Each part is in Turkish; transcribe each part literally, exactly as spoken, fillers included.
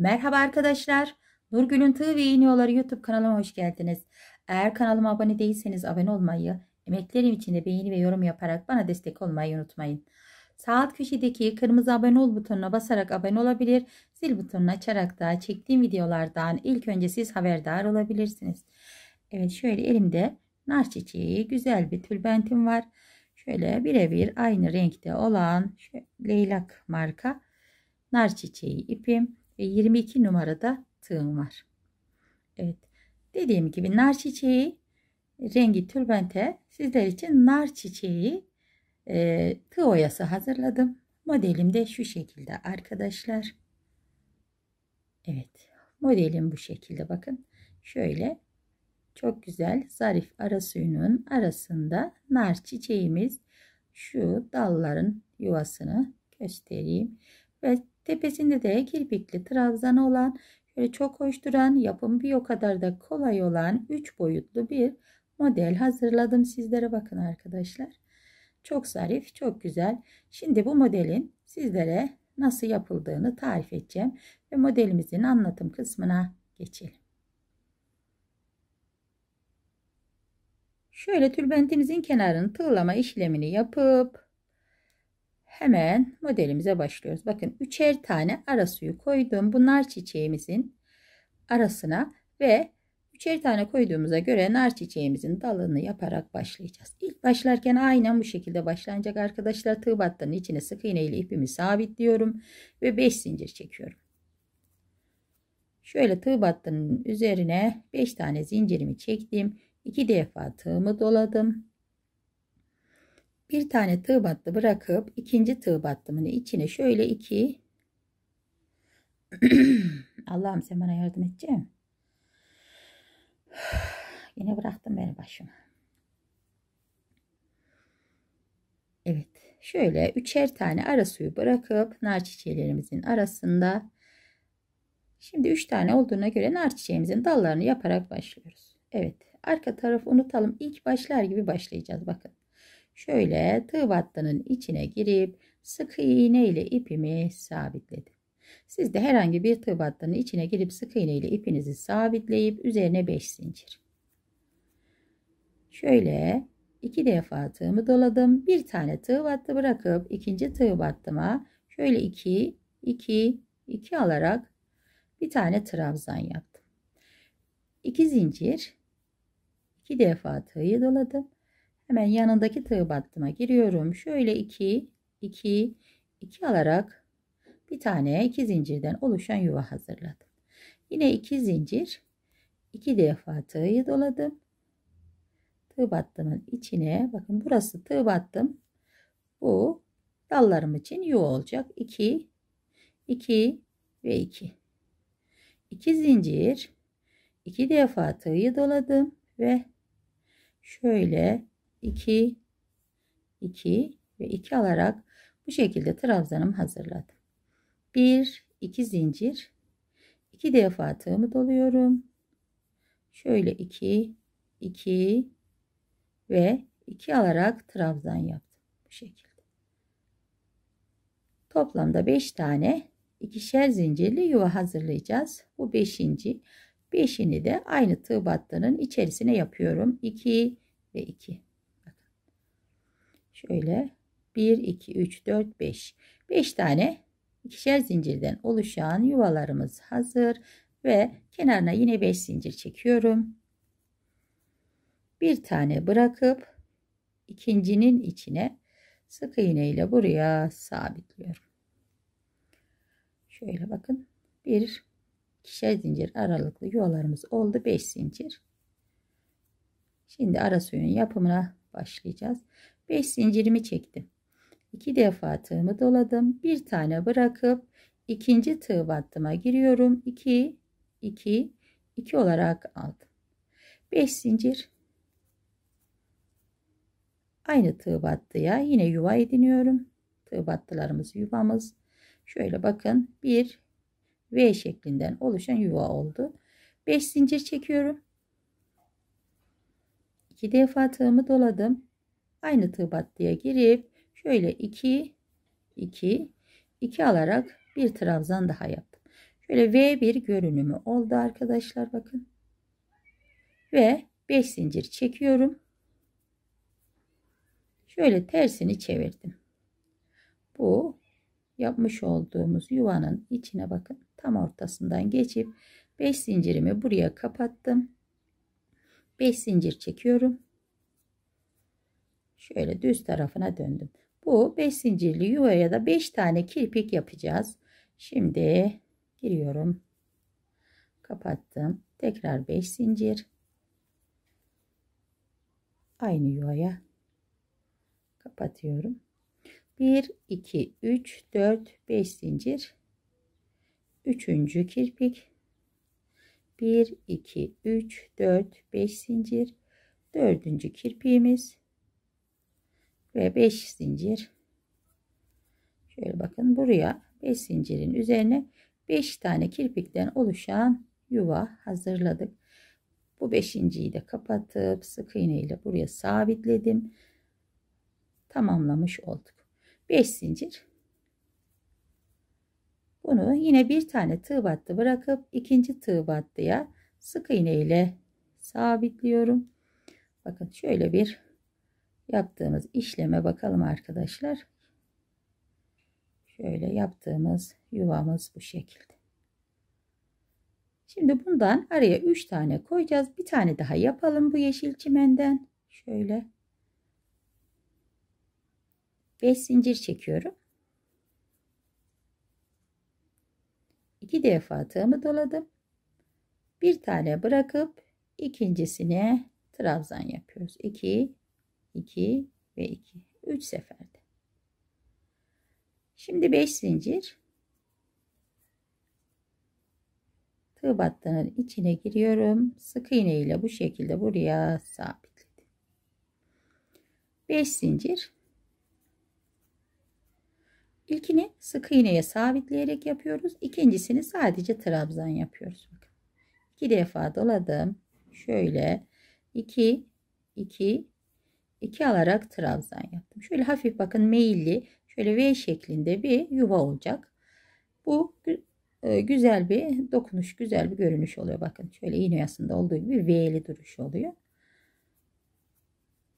Merhaba arkadaşlar. Nurgül'ün Tığ ve İğneden Tığa Oyaları YouTube kanalıma hoş geldiniz. Eğer kanalıma abone değilseniz abone olmayı, emeklerim için de beğeni ve yorum yaparak bana destek olmayı unutmayın. Sağ alt köşedeki kırmızı abone ol butonuna basarak abone olabilir, zil butonunu açarak da çektiğim videolardan ilk önce siz haberdar olabilirsiniz. Evet, şöyle elimde nar çiçeği güzel bir tülbentim var. Şöyle birebir aynı renkte olan Leylak marka nar çiçeği ipim ve yirmi iki numarada tığım var. Evet, dediğim gibi nar çiçeği rengi tülbente sizler için nar çiçeği e, tığ oyası hazırladım. Modelim de şu şekilde arkadaşlar. Evet, modelim bu şekilde, bakın. Şöyle çok güzel zarif ara suyunun arasında nar çiçeğimiz, şu dalların yuvasını göstereyim ve tepesinde de kirpikli trabzanı olan, şöyle çok hoş duran, yapımı bir o kadar da kolay olan üç boyutlu bir model hazırladım sizlere. Bakın arkadaşlar, çok zarif, çok güzel. Şimdi bu modelin sizlere nasıl yapıldığını tarif edeceğim ve modelimizin anlatım kısmına geçelim. Şöyle tülbentimizin kenarını tığlama işlemini yapıp hemen modelimize başlıyoruz. Bakın, üçer tane ara suyu koydum. Bu nar çiçeğimizin arasına ve üçer tane koyduğumuza göre nar çiçeğimizin dalını yaparak başlayacağız. İlk başlarken aynen bu şekilde başlanacak arkadaşlar. Tığ battının içine sık iğne ile ipimi sabitliyorum ve beş zincir çekiyorum. Şöyle tığ battının üzerine beş tane zincirimi çektim. iki defa tığımı doladım. Bir tane tığ battı bırakıp ikinci tığ battımın içine şöyle iki Allah'ım sen bana yardım edeceğim. Yine bıraktım beni başıma. Evet, şöyle üçer tane ara suyu bırakıp nar çiçeklerimizin arasında, şimdi üç tane olduğuna göre nar çiçeğimizin dallarını yaparak başlıyoruz. Evet, arka tarafı unutalım, ilk başlar gibi başlayacağız. Bakın, şöyle tığ battının içine girip sık iğne ile ipimi sabitledim. Siz de herhangi bir tığ battının içine girip sık iğne ile ipinizi sabitleyip üzerine beş zincir. Şöyle iki defa tığımı doladım, bir tane tığ battı bırakıp ikinci tığ battıma şöyle iki iki iki alarak bir tane trabzan yaptım. iki zincir, iki defa tığı doladım. Hemen yanındaki tığ battıma giriyorum. Şöyle iki iki iki alarak bir tane iki zincirden oluşan yuva hazırladım. Yine iki zincir, iki defa tığı doladım. Tığ battımın içine, bakın burası tığ battım. Bu dallarım için yuva olacak. iki iki ve iki. iki zincir, iki defa tığı doladım ve şöyle iki iki ve iki alarak bu şekilde trabzanımı hazırladım. bir iki zincir, iki defa tığımı doluyorum. Şöyle iki iki ve iki alarak trabzan yaptım bu şekilde. Toplamda beş tane ikişer zincirli yuva hazırlayacağız. Bu beşinci. beşini de aynı tığ battının içerisine yapıyorum. iki ve iki. Bakın. Şöyle bir iki üç dört beş. beş tane ikişer zincirden oluşan yuvalarımız hazır ve kenarına yine beş zincir çekiyorum. Bir tane bırakıp ikincinin içine sık iğne ile buraya sabitliyorum. Şöyle bakın, bir ikişer zincir aralıklı yuvalarımız oldu. beş zincir. Şimdi ara suyun yapımına başlayacağız. beş zincirimi çektim. iki defa tığımı doladım. Bir tane bırakıp ikinci tığ battıma giriyorum. iki iki iki olarak aldım. beş zincir. Aynı tığ battıya yine yuva ediniyorum. Tığ battılarımız yuvamız. Şöyle bakın, bir V şeklinden oluşan yuva oldu. beş zincir çekiyorum. iki defa tığımı doladım. Aynı tığ battıya girip şöyle iki iki iki alarak bir trabzan daha yaptım. Böyle V bir görünümü oldu arkadaşlar, bakın. Ve beş zincir çekiyorum. Şöyle tersini çevirdim. Bu yapmış olduğumuz yuvanın içine bakın, tam ortasından geçip beş zincirimi buraya kapattım. beş zincir çekiyorum. Şöyle düz tarafına döndüm. Bu beş zincirli yuvaya da beş tane kirpik yapacağız. Şimdi giriyorum. Kapattım. Tekrar beş zincir. Aynı yuvaya kapatıyorum. bir iki üç dört beş zincir. üçüncü kirpik. bir iki üç dört beş zincir. dördüncü kirpiğimiz ve beş zincir. Şöyle bakın, buraya beş zincirin üzerine beş tane kirpikten oluşan yuva hazırladık. Bu beşinciyi de kapatıp sık iğne ile buraya sabitledim. Tamamlamış olduk. beş zincir. Bunu yine bir tane tığ battı bırakıp ikinci tığ battıya sık iğne ile sabitliyorum. Bakın şöyle bir yaptığımız işleme bakalım arkadaşlar. Şöyle yaptığımız yuvamız bu şekilde. Şimdi bundan araya üç tane koyacağız. Bir tane daha yapalım bu yeşil çimenden. Şöyle beş zincir çekiyorum. iki defa tığımı doladım. Bir tane bırakıp ikincisine trabzan yapıyoruz. iki iki ve iki. üç seferde. Şimdi beş zincir. Tığ battığının içine giriyorum. Sık iğne ile bu şekilde buraya sabitledim. beş zincir. İlkini sık iğneye sabitleyerek yapıyoruz. İkincisini sadece trabzan yapıyoruz. Bakın. iki defa doladım. Şöyle iki iki iki alarak trabzan yaptım. Şöyle hafif bakın meyilli, şöyle V şeklinde bir yuva olacak. Bu güzel bir dokunuş, güzel bir görünüş oluyor. Bakın şöyle iğne oyasında olduğu gibi V'li duruş oluyor.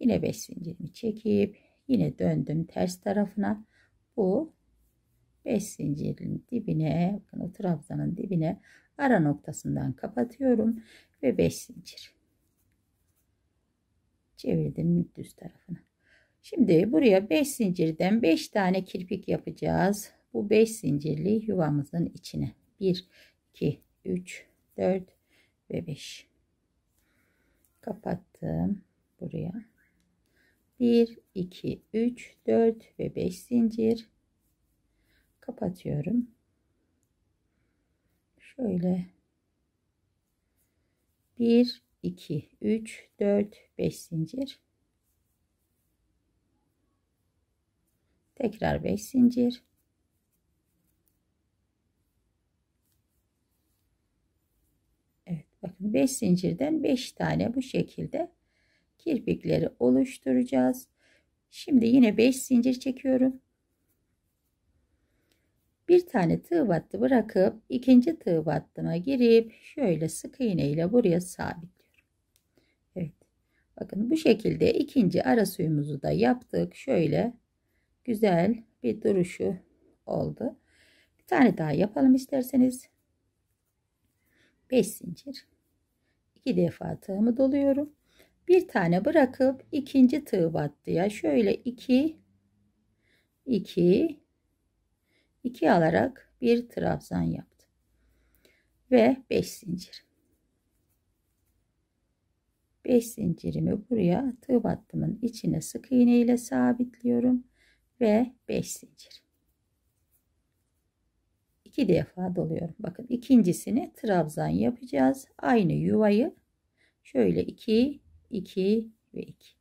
Yine beş zincirimi çekip yine döndüm ters tarafına. Bu beş zincirin dibine, bakın o trabzanın dibine ara noktasından kapatıyorum ve beş zincir. Çevirdim düz tarafına. Şimdi buraya beş zincirden beş tane kirpik yapacağız. Bu beş zincirli yuvamızın içine. bir iki üç dört ve beş. Kapattım buraya. bir iki üç dört ve beş zincir. Kapatıyorum. Şöyle bir iki üç dört beş zincir. Tekrar beş zincir. Evet bakın beş zincirden beş tane bu şekilde kirpikleri oluşturacağız. Şimdi yine beş zincir çekiyorum. Bir tane tığ battı bırakıp ikinci tığ battıma girip şöyle sık iğne ile buraya sabitliyorum. Evet. Bakın bu şekilde ikinci ara suyumuzu da yaptık. Şöyle güzel bir duruşu oldu. Bir tane daha yapalım isterseniz. beş zincir. iki defa tığımı doluyorum. Bir tane bırakıp ikinci tığ battıya şöyle iki iki iki alarak bir trabzan yaptım. Ve beş zincir. beş zincirimi buraya tığ battımın içine sık iğne ile sabitliyorum ve beş zincir. iki defa doluyorum. Bakın ikincisini trabzan yapacağız. Aynı yuvayı şöyle iki iki ve iki.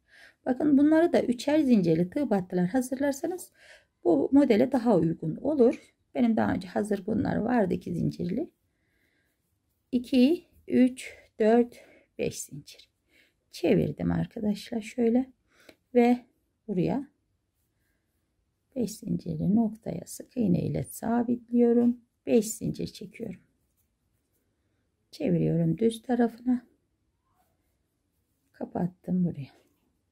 Bakın bunları da üçer zincirli tığ battılar hazırlarsanız bu modele daha uygun olur. Benim daha önce hazır bunlar vardı, iki zincirli. iki üç dört beş zincir. Çevirdim arkadaşlar şöyle ve buraya beş zincirli noktaya sık iğne ile sabitliyorum. beş zincir çekiyorum. çeviriyorum düz tarafına, kapattım buraya,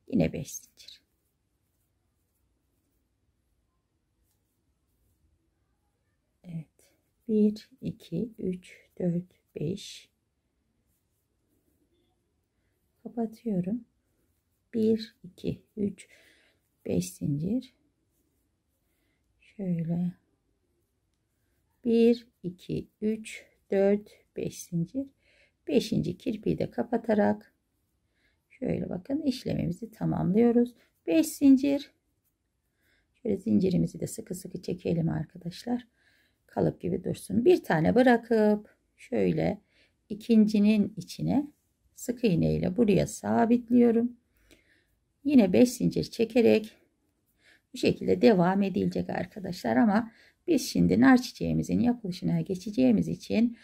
yine beş zincir. Evet, bir iki üç dört beş kapatıyorum, bir iki üç beş zincir, şöyle bir iki üç dört beş zincir, beşinci kirpiği de kapatarak şöyle bakın işlemimizi tamamlıyoruz. beş zincir. Şöyle zincirimizi de sıkı sıkı çekelim arkadaşlar. Kalıp gibi dursun. Bir tane bırakıp şöyle ikincinin içine sık iğne ile buraya sabitliyorum. Yine beş zincir çekerek bu şekilde devam edilecek arkadaşlar, ama biz şimdi nar çiçeğimizin yapılışına geçeceğimiz için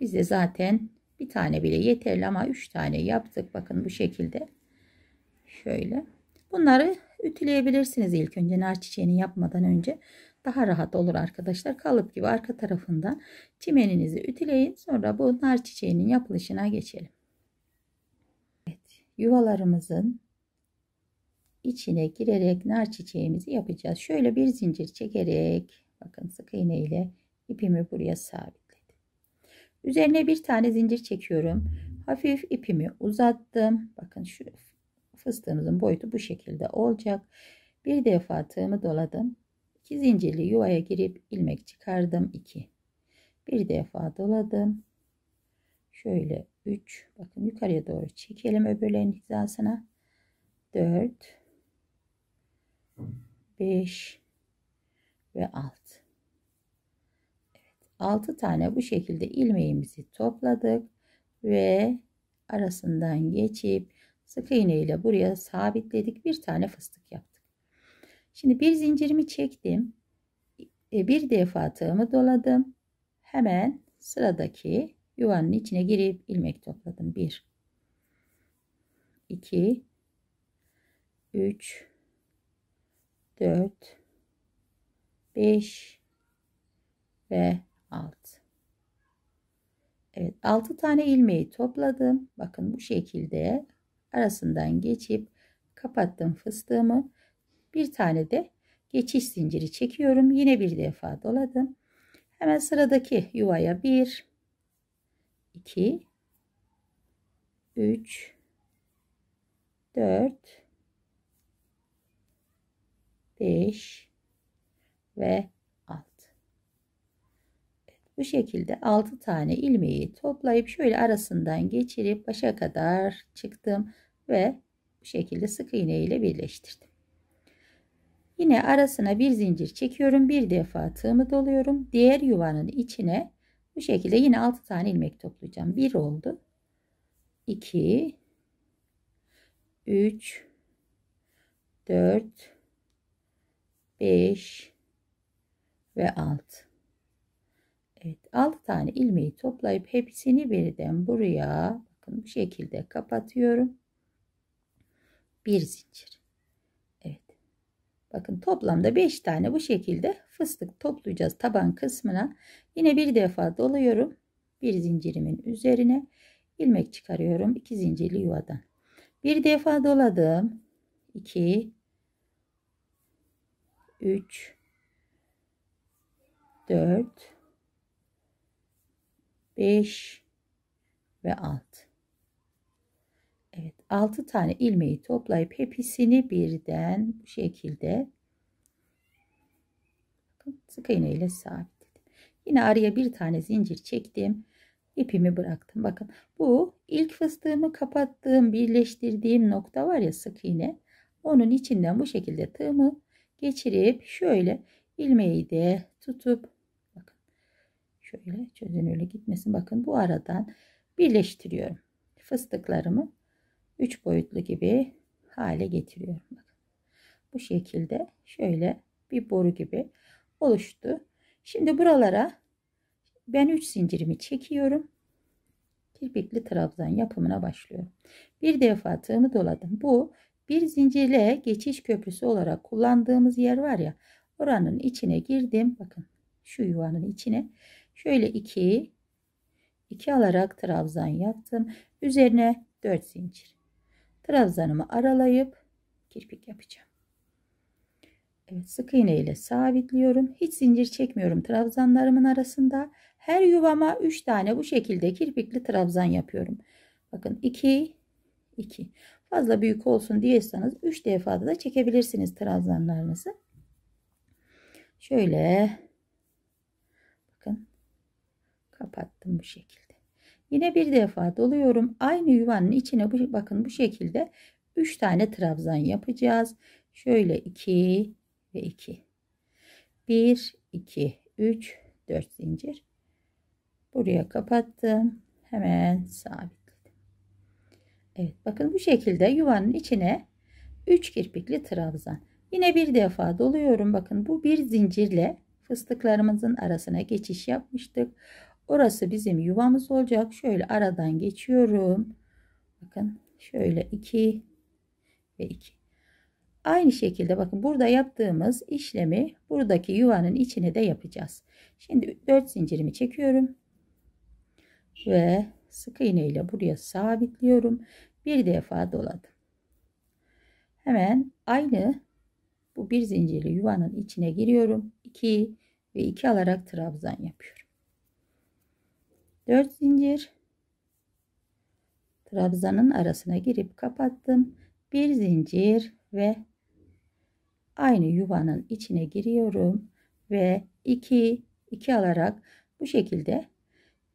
bize zaten bir tane bile yeterli, ama üç tane yaptık. Bakın bu şekilde. Şöyle. Bunları ütüleyebilirsiniz ilk önce, nar çiçeğini yapmadan önce. Daha rahat olur arkadaşlar. Kalıp gibi arka tarafından çimeninizi ütüleyin. Sonra bu nar çiçeğinin yapılışına geçelim. Evet, yuvalarımızın içine girerek nar çiçeğimizi yapacağız. Şöyle bir zincir çekerek, bakın sık iğne ile ipimi buraya sabitledim. Üzerine bir tane zincir çekiyorum. Hafif ipimi uzattım. Bakın şu fıstığımızın boyutu bu şekilde olacak. Bir defa tığımı doladım. iki zincirli yuvaya girip ilmek çıkardım. iki. Bir defa doladım. Şöyle üç. Bakın yukarıya doğru çekelim öbürlerin hizasına. dört beş ve alt. Evet, altı tane bu şekilde ilmeğimizi topladık ve arasından geçip sık iğne ile buraya sabitledik, bir tane fıstık yaptık. Şimdi bir zincirimi çektim, bir defa tığımı doladım, hemen sıradaki yuvanın içine girip ilmek topladım. Bir iki üç dört beş ve altı. Evet, altı tane ilmeği topladım. Bakın bu şekilde arasından geçip kapattım fıstığımı. Bir tane de geçiş zinciri çekiyorum. Yine bir defa doladım. Hemen sıradaki yuvaya bir iki üç dört beş ve alt. Evet, bu şekilde altı tane ilmeği toplayıp şöyle arasından geçirip başa kadar çıktım ve bu şekilde sık iğne ile birleştirdim. Yine arasına bir zincir çekiyorum, bir defa tığımı doluyorum, diğer yuvanın içine bu şekilde yine altı tane ilmek toplayacağım. bir oldu, iki üç dört beş ve alt. Evet, altı tane ilmeği toplayıp hepsini birden buraya bakın bu şekilde kapatıyorum. bir zincir. Evet. Bakın toplamda beş tane bu şekilde fıstık toplayacağız taban kısmına. Yine bir defa doluyorum. bir zincirimin üzerine ilmek çıkarıyorum iki zincirli yuvadan. bir defa doladım. iki üç dört beş ve alt. Evet, altı tane ilmeği toplayıp hepsini birden bu şekilde sık iğne ile sabitledim. Yine araya bir tane zincir çektim. İpimi bıraktım. Bakın bu ilk fıstığımı kapattığım, birleştirdiğim nokta var ya sık iğne. Onun içinden bu şekilde tığımı geçirip şöyle ilmeği de tutup bakın şöyle çözünürlü gitmesin. Bakın bu aradan birleştiriyorum. Fıstıklarımı üç boyutlu gibi hale getiriyorum. Bakın bu şekilde şöyle bir boru gibi oluştu. Şimdi buralara ben üç zincirimi çekiyorum. Kirpikli trabzan yapımına başlıyorum. Bir defa tığımı doladım. Bu bir zincirle geçiş köprüsü olarak kullandığımız yer var ya, oranın içine girdim. Bakın şu yuvanın içine şöyle iki iki alarak trabzan yaptım. Üzerine dört zincir. Trabzanımı aralayıp kirpik yapacağım. Evet, sık iğne ile sabitliyorum. Hiç zincir çekmiyorum trabzanlarımın arasında. Her yuvama üç tane bu şekilde kirpikli trabzan yapıyorum. Bakın iki iki. Fazla büyük olsun diyorsanız üç defada da çekebilirsiniz trabzanlarınızı. Şöyle bakın kapattım bu şekilde. Yine bir defa doluyorum. Aynı yuvanın içine bu, bakın bu şekilde üç tane trabzan yapacağız. Şöyle iki ve iki. bir iki üç dört zincir. Buraya kapattım. Hemen sabitledim. Evet, bakın bu şekilde yuvanın içine üç kirpikli trabzan. Yine bir defa doluyorum. Bakın bu bir zincirle fıstıklarımızın arasına geçiş yapmıştık. Orası bizim yuvamız olacak. Şöyle aradan geçiyorum. Bakın şöyle iki ve iki. Aynı şekilde bakın burada yaptığımız işlemi buradaki yuvanın içine de yapacağız. Şimdi dört zincirimi çekiyorum. Ve sık iğne ile buraya sabitliyorum. Bir defa doladım. Hemen aynı bu bir zincirli yuvanın içine giriyorum. iki ve iki alarak trabzan yapıyorum. dört zincir. Trabzanın arasına girip kapattım. bir zincir ve aynı yuvanın içine giriyorum. Ve iki iki alarak bu şekilde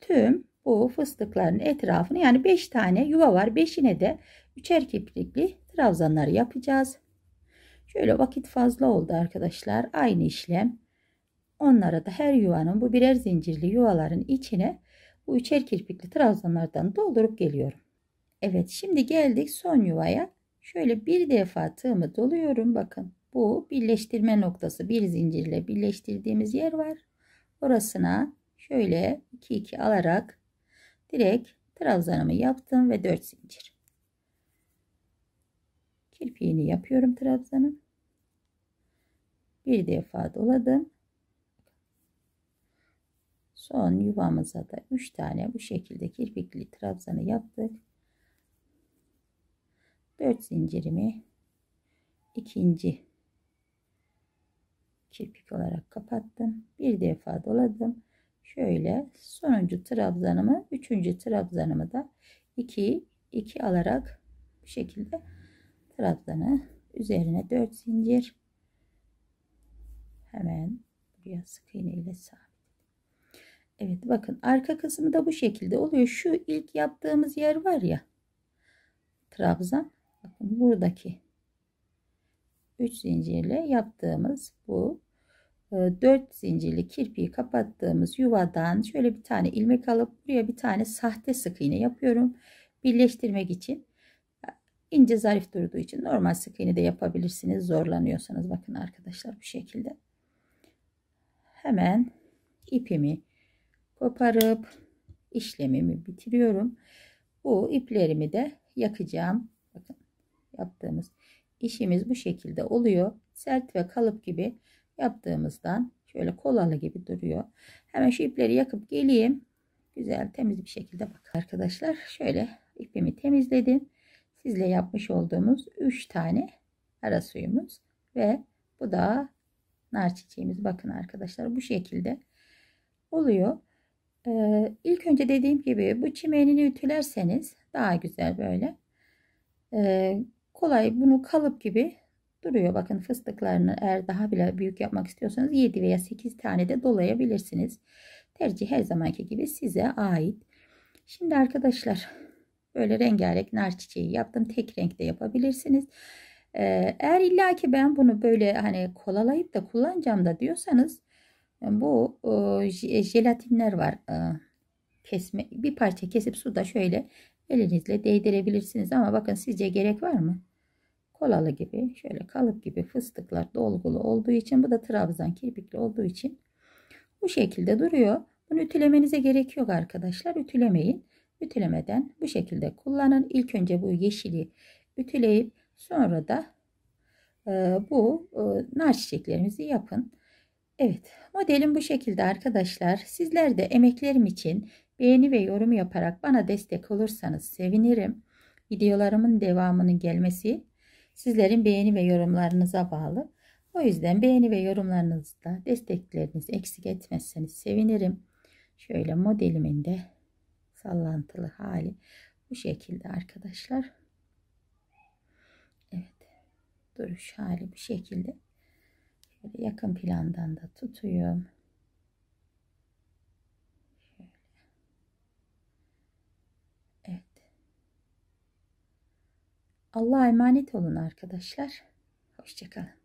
tüm bu fıstıkların etrafını, yani beş tane yuva var. beşine de üçer kirpikli trabzanlar yapacağız. Şöyle vakit fazla oldu arkadaşlar. Aynı işlem. Onlara da her yuvanın bu birer zincirli yuvaların içine bu üçer kirpikli trabzanlardan doldurup geliyorum. Evet, şimdi geldik son yuvaya. Şöyle bir defa tığımı doluyorum. Bakın bu birleştirme noktası, bir zincirle birleştirdiğimiz yer var. Orasına şöyle iki iki alarak direkt trabzanımı yaptım ve dört zincir. Kirpiğini yapıyorum trabzanın. Bir defa doladım. Son yuvamıza da üç tane bu şekilde kirpikli trabzanı yaptık. dört zincirimi ikinci kirpik olarak kapattım. Bir defa doladım. Şöyle sonuncu trabzanımı, üçüncü trabzanımı da iki iki alarak bu şekilde trabzanı üzerine dört zincir. Hemen buraya sık iğne ile sabit. Evet, bakın arka kısmı da bu şekilde oluyor. Şu ilk yaptığımız yer var ya, trabzan. Bakın buradaki üç zincirle yaptığımız bu dört zincirli kirpiği kapattığımız yuvadan şöyle bir tane ilmek alıp buraya bir tane sahte sık iğne yapıyorum. Birleştirmek için, ince zarif durduğu için normal sık iğne de yapabilirsiniz zorlanıyorsanız. Bakın arkadaşlar bu şekilde. Hemen ipimi koparıp işlemimi bitiriyorum. Bu iplerimi de yakacağım. Bakın yaptığımız işimiz bu şekilde oluyor. Sert ve kalıp gibi yaptığımızdan şöyle kolalı gibi duruyor. Hemen şu ipleri yakıp geleyim. Güzel temiz bir şekilde bak arkadaşlar. Şöyle ipimi temizledim. Sizle yapmış olduğumuz üç tane ara suyumuz ve bu da nar çiçeğimiz. Bakın arkadaşlar bu şekilde oluyor. Ee, ilk önce dediğim gibi bu çimenini ütülerseniz daha güzel böyle. Ee, kolay, bunu kalıp gibi duruyor. Bakın fıstıklarını eğer daha bile büyük yapmak istiyorsanız yedi veya sekiz tane de dolayabilirsiniz. Tercih her zamanki gibi size ait. Şimdi arkadaşlar böyle rengarenk nar çiçeği yaptım. Tek renk de yapabilirsiniz. Ee, eğer illa ki ben bunu böyle hani kolalayıp da kullanacağım da diyorsanız, bu e, jelatinler var. E, kesme, bir parça kesip suda şöyle elinizle değdirebilirsiniz ama bakın sizce gerek var mı? Kolalı gibi, şöyle kalıp gibi fıstıklar dolgulu olduğu için, bu da trabzan kirpikli olduğu için bu şekilde duruyor. Bunu ütülemenize gerek yok arkadaşlar. Ütülemeyin. Ütülemeden bu şekilde kullanın. İlk önce bu yeşili ütüleyip sonra da e, bu e, nar çiçeklerimizi yapın. Evet, modelim bu şekilde arkadaşlar. Sizler de emeklerim için Beğeni ve yorum yaparak bana destek olursanız sevinirim. Videolarımın devamının gelmesi sizlerin beğeni ve yorumlarınıza bağlı. O yüzden beğeni ve yorumlarınızda desteklerinizi eksik etmezseniz sevinirim. Şöyle modelimin de sallantılı hali bu şekilde arkadaşlar. Evet, duruş hali bu şekilde. Şöyle yakın plandan da tutuyorum. Şöyle. Evet. Allah'a emanet olun arkadaşlar. Hoşça kalın.